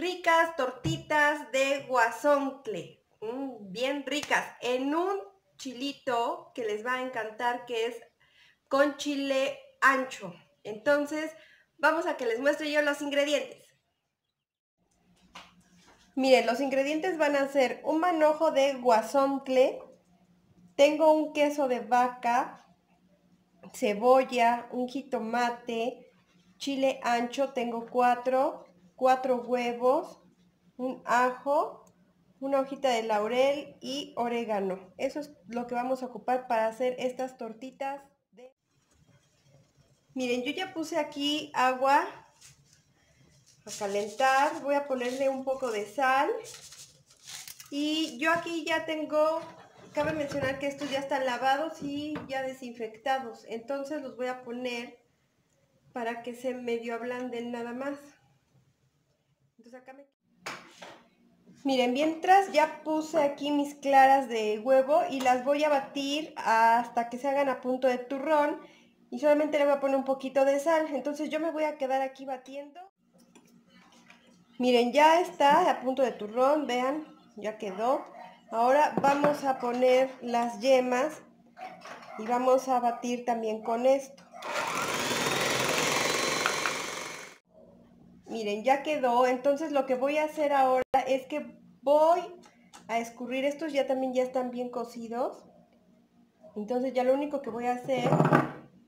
ricas tortitas de huauzontles, bien ricas, en un chilito que les va a encantar, que es con chile ancho. Entonces, vamos a que les muestre yo los ingredientes. Miren, los ingredientes van a ser un manojo de huauzontles, tengo un queso de vaca, cebolla, un jitomate, chile ancho, tengo cuatro huevos, un ajo, una hojita de laurel y orégano. Eso es lo que vamos a ocupar para hacer estas tortitas. Miren, yo ya puse aquí agua a calentar, voy a ponerle un poco de sal y yo aquí ya tengo, cabe mencionar que estos ya están lavados y ya desinfectados, entonces los voy a poner para que se medio ablanden nada más. Entonces acá miren, mientras ya puse aquí mis claras de huevo y las voy a batir hasta que se hagan a punto de turrón. Y solamente le voy a poner un poquito de sal. Entonces yo me voy a quedar aquí batiendo. Miren, ya está a punto de turrón. Vean, ya quedó. Ahora vamos a poner las yemas. Y vamos a batir también con esto. Miren, ya quedó. Entonces lo que voy a hacer ahora es que voy a escurrir. Estos ya también ya están bien cocidos. Entonces ya lo único que voy a hacer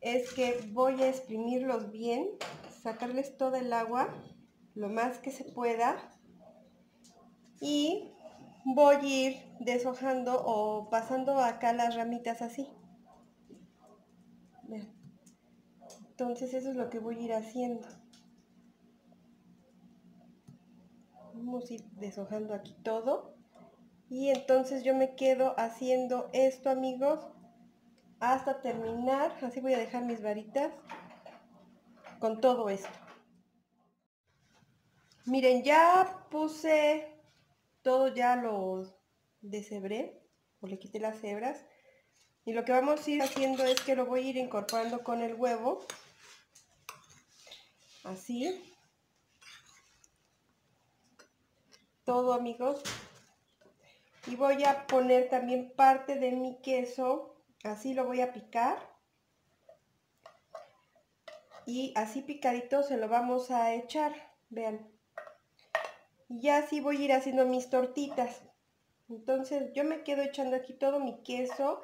es que voy a exprimirlos bien, sacarles todo el agua, lo más que se pueda, y voy a ir deshojando o pasando acá las ramitas así. Entonces eso es lo que voy a ir haciendo. Vamos a ir deshojando aquí todo. Y entonces yo me quedo haciendo esto, amigos, hasta terminar. Así voy a dejar mis varitas con todo esto. Miren, ya puse todo, ya lo deshebré o le quité las hebras, y lo que vamos a ir haciendo es que lo voy a ir incorporando con el huevo así todo, amigos, y voy a poner también parte de mi queso. Así lo voy a picar y así picadito se lo vamos a echar, vean. Y ya así voy a ir haciendo mis tortitas. Entonces yo me quedo echando aquí todo mi queso,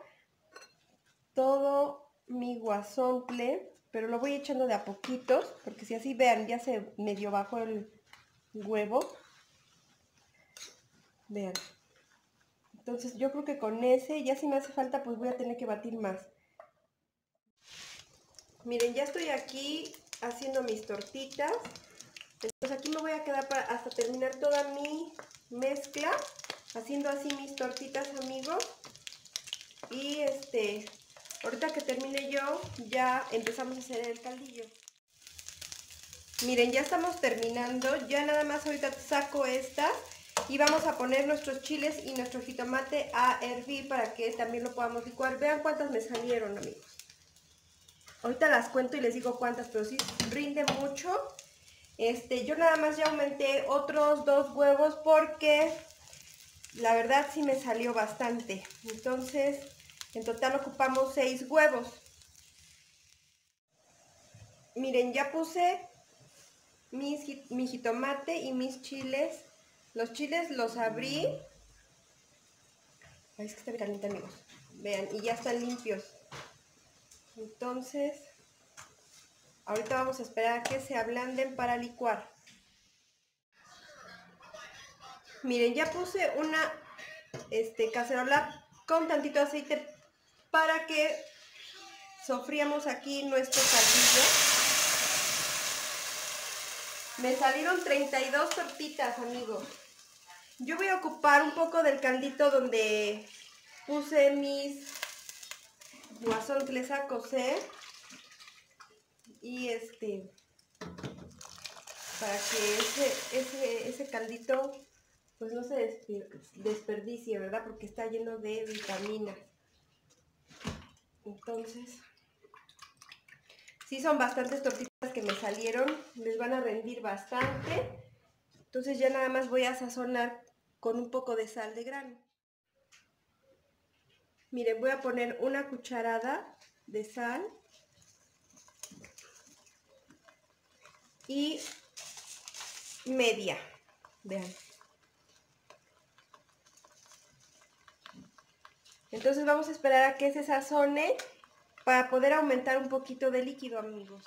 todo mi huauzontles, pero lo voy echando de a poquitos, porque si así vean, ya se medio bajó el huevo. Vean. Entonces yo creo que con ese, ya si me hace falta, pues voy a tener que batir más. Miren, ya estoy aquí haciendo mis tortitas. Entonces aquí me voy a quedar hasta terminar toda mi mezcla, haciendo así mis tortitas, amigos. Y ahorita que termine yo, ya empezamos a hacer el caldillo. Miren, ya estamos terminando. Ya nada más ahorita saco estas. Y vamos a poner nuestros chiles y nuestro jitomate a hervir para que también lo podamos licuar. Vean cuántas me salieron, amigos. Ahorita las cuento y les digo cuántas, pero sí rinde mucho. Yo nada más ya aumenté otros 2 huevos porque la verdad sí me salió bastante. Entonces, en total ocupamos 6 huevos. Miren, ya puse mi jitomate y mis chiles. Los chiles los abrí. Ay, es que está bien caliente, amigos. Vean, y ya están limpios. Entonces, ahorita vamos a esperar a que se ablanden para licuar. Miren, ya puse una cacerola con tantito aceite para que sofriamos aquí nuestro caldillo. Me salieron 32 tortitas, amigos. Yo voy a ocupar un poco del caldito donde puse mis huauzontles a cocer. Y para que ese caldito pues no se desperdicie, ¿verdad? Porque está lleno de vitaminas. Entonces, sí son bastantes tortitas que me salieron, les van a rendir bastante. Entonces ya nada más voy a sazonar con un poco de sal de grano. Miren, voy a poner una cucharada de sal y media, vean. Entonces vamos a esperar a que se sazone para poder aumentar un poquito de líquido, amigos.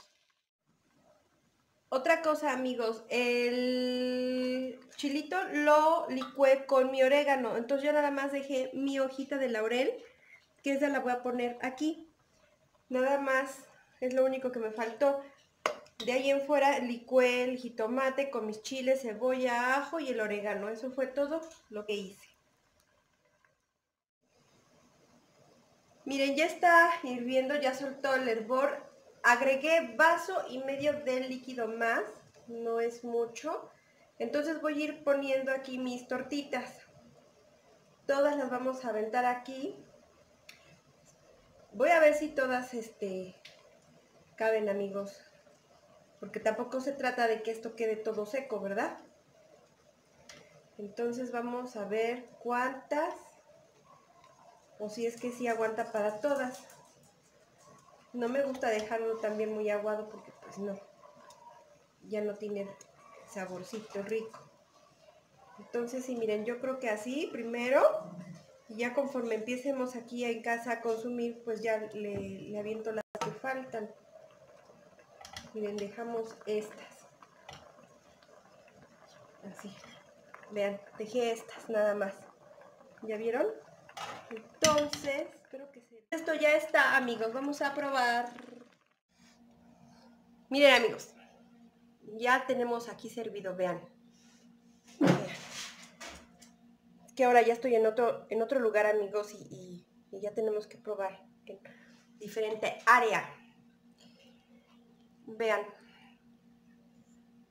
Otra cosa, amigos, el chilito lo licué con mi orégano, entonces yo nada más dejé mi hojita de laurel, que esa la voy a poner aquí. Nada más, es lo único que me faltó. De ahí en fuera licué el jitomate con mis chiles, cebolla, ajo y el orégano. Eso fue todo lo que hice. Miren, ya está hirviendo, ya soltó el hervor. Agregué vaso y medio de líquido más, no es mucho. Entonces voy a ir poniendo aquí mis tortitas. Todas las vamos a aventar aquí. Voy a ver si todas caben, amigos. Porque tampoco se trata de que esto quede todo seco, ¿verdad? Entonces vamos a ver cuántas. O si es que sí aguanta para todas. No me gusta dejarlo también muy aguado porque pues no, ya no tiene saborcito rico. Entonces sí, miren, yo creo que así primero, y ya conforme empiecemos aquí en casa a consumir, pues ya le aviento las que faltan. Miren, dejamos estas. Así, vean, dejé estas nada más. ¿Ya vieron? Entonces, creo que sí. Esto ya está, amigos. Vamos a probar. Miren, amigos. Ya tenemos aquí servido, vean. Es que ahora ya estoy en otro lugar, amigos, y ya tenemos que probar en diferente área. Vean.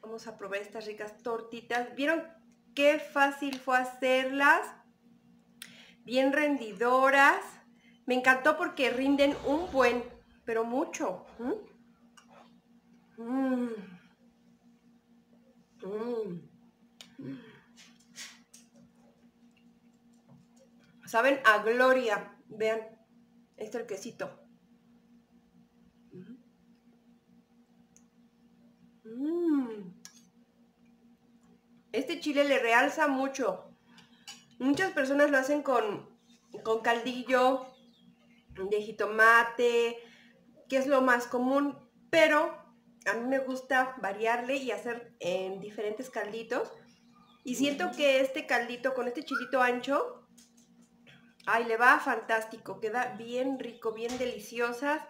Vamos a probar estas ricas tortitas. ¿Vieron qué fácil fue hacerlas? Bien rendidoras. Me encantó porque rinden un buen, pero mucho. Saben a gloria. Vean, este es el quesito. Este chile le realza mucho. Muchas personas lo hacen con caldillo de jitomate, que es lo más común, pero a mí me gusta variarle y hacer en diferentes calditos. Y siento que este caldito con este chilito ancho, ay, le va fantástico, queda bien rico, bien deliciosas,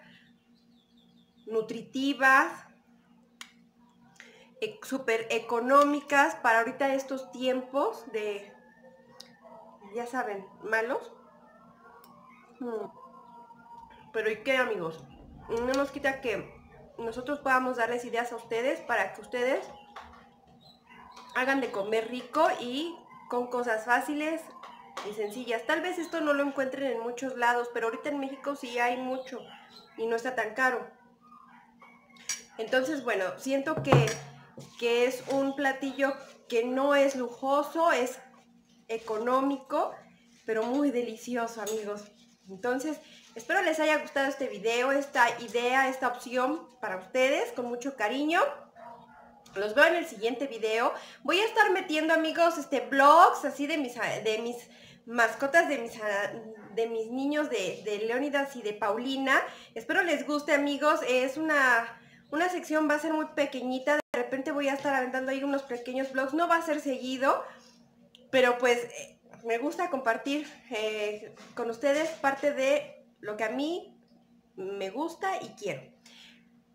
nutritivas, súper económicas para ahorita estos tiempos de... ya saben, malos. Pero ¿y qué, amigos? No nos quita que nosotros podamos darles ideas a ustedes para que ustedes hagan de comer rico y con cosas fáciles y sencillas. Tal vez esto no lo encuentren en muchos lados, pero ahorita en México sí hay mucho y no está tan caro. Entonces, bueno, siento que es un platillo que no es lujoso, es económico, pero muy delicioso, amigos. Entonces, espero les haya gustado este video, esta idea, esta opción para ustedes, con mucho cariño. Los veo en el siguiente video. Voy a estar metiendo, amigos, vlogs así de mis mascotas, de mis niños, de Leónidas y de Paulina. Espero les guste, amigos. Es una sección, va a ser muy pequeñita. De repente voy a estar aventando ahí unos pequeños vlogs. No va a ser seguido, pero pues me gusta compartir con ustedes parte de lo que a mí me gusta y quiero.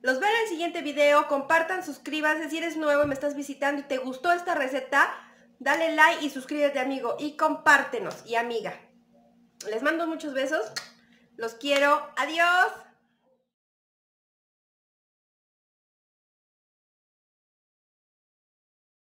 Los veo en el siguiente video, compartan, suscríbanse. Si eres nuevo, me estás visitando y te gustó esta receta, dale like y suscríbete, amigo. Y compártenos, y amiga. Les mando muchos besos, los quiero, adiós.